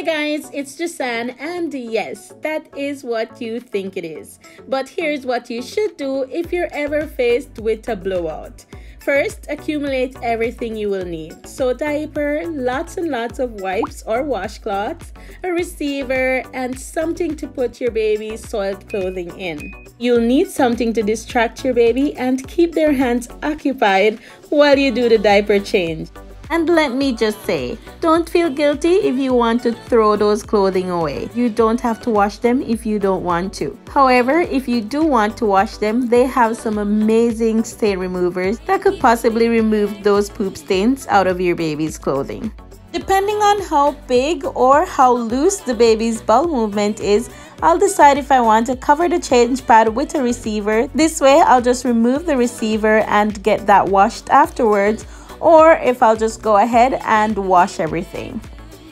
Hi guys, it's Jessanne, and yes, that is what you think it is. But here's what you should do if you're ever faced with a blowout. First, accumulate everything you will need. So diaper, lots and lots of wipes or washcloths, a receiver, and something to put your baby's soiled clothing in. You'll need something to distract your baby and keep their hands occupied while you do the diaper change. And let me just say, don't feel guilty if you want to throw those clothing away. You don't have to wash them if you don't want to. However, if you do want to wash them, they have some amazing stain removers that could possibly remove those poop stains out of your baby's clothing. Depending on how big or how loose the baby's bowel movement is, I'll decide if I want to cover the change pad with a receiver. This way, I'll just remove the receiver and get that washed afterwards, or if I'll just go ahead and wash everything.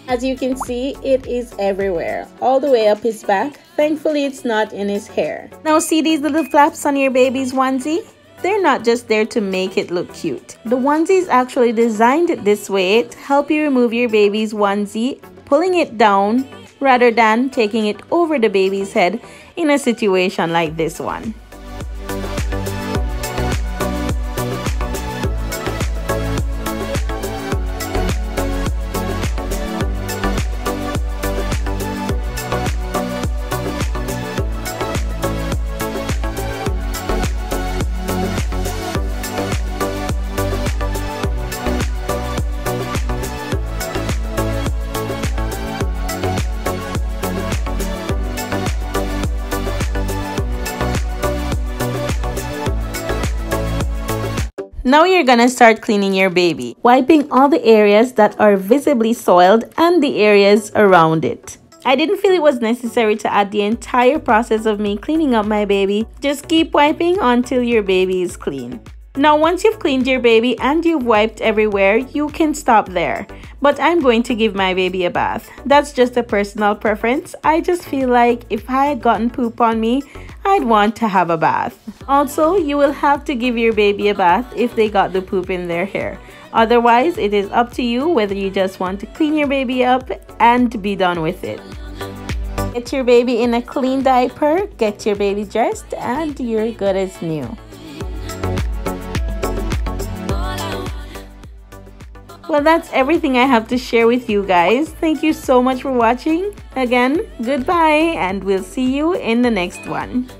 As you can see, it is everywhere, all the way up his back. Thankfully, it's not in his hair. Now see these little flaps on your baby's onesie? They're not just there to make it look cute. The onesie is actually designed this way to help you remove your baby's onesie, pulling it down rather than taking it over the baby's head in a situation like this one. Now you're gonna start cleaning your baby, wiping all the areas that are visibly soiled and the areas around it. I didn't feel it was necessary to add the entire process of me cleaning up my baby. Just keep wiping until your baby is clean. Now once you've cleaned your baby and you've wiped everywhere, you can stop there. But I'm going to give my baby a bath. That's just a personal preference. I just feel like if I had gotten poop on me, I'd want to have a bath. Also, you will have to give your baby a bath if they got the poop in their hair. Otherwise, it is up to you whether you just want to clean your baby up and be done with it. Get your baby in a clean diaper, get your baby dressed, and you're good as new. Well, that's everything I have to share with you guys. Thank you so much for watching. Again, goodbye, and we'll see you in the next one.